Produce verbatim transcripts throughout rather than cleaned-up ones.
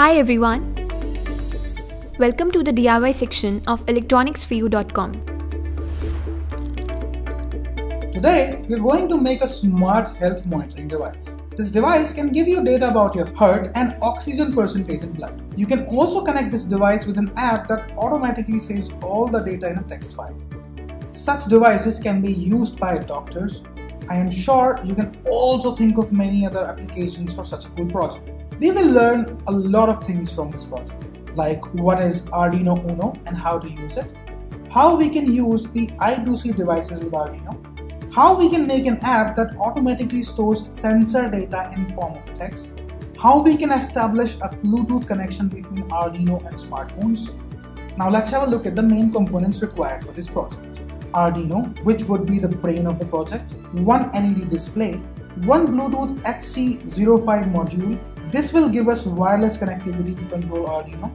Hi everyone, welcome to the D I Y section of electronics for you dot com. Today we're going to make a smart health monitoring device. This device can give you data about your heart and oxygen percentage in blood. You can also connect this device with an app that automatically saves all the data in a text file. Such devices can be used by doctors. I am sure you can also think of many other applications for such a cool project. We will learn a lot of things from this project, like what is Arduino Uno and how to use it, how we can use the I two C devices with Arduino, how we can make an app that automatically stores sensor data in form of text, how we can establish a Bluetooth connection between Arduino and smartphones. Now let's have a look at the main components required for this project. Arduino, which would be the brain of the project, one L E D display, one Bluetooth H C zero five module. This will give us wireless connectivity to control Arduino,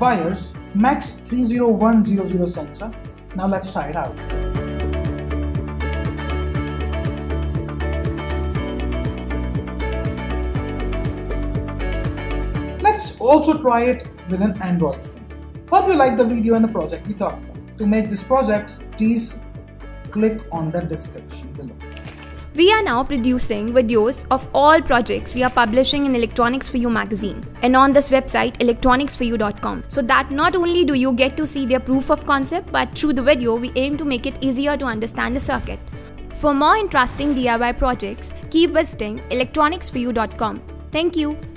wires, Max three zero one zero zero sensor. Now let's try it out. Let's also try it with an Android phone. Hope you liked the video and the project we talked about. To make this project, please click on the description below. We are now producing videos of all projects we are publishing in Electronics For You magazine and on this website electronics for you dot com, so that not only do you get to see their proof of concept, but through the video we aim to make it easier to understand the circuit. For more interesting D I Y projects, keep visiting electronics for you dot com. Thank you.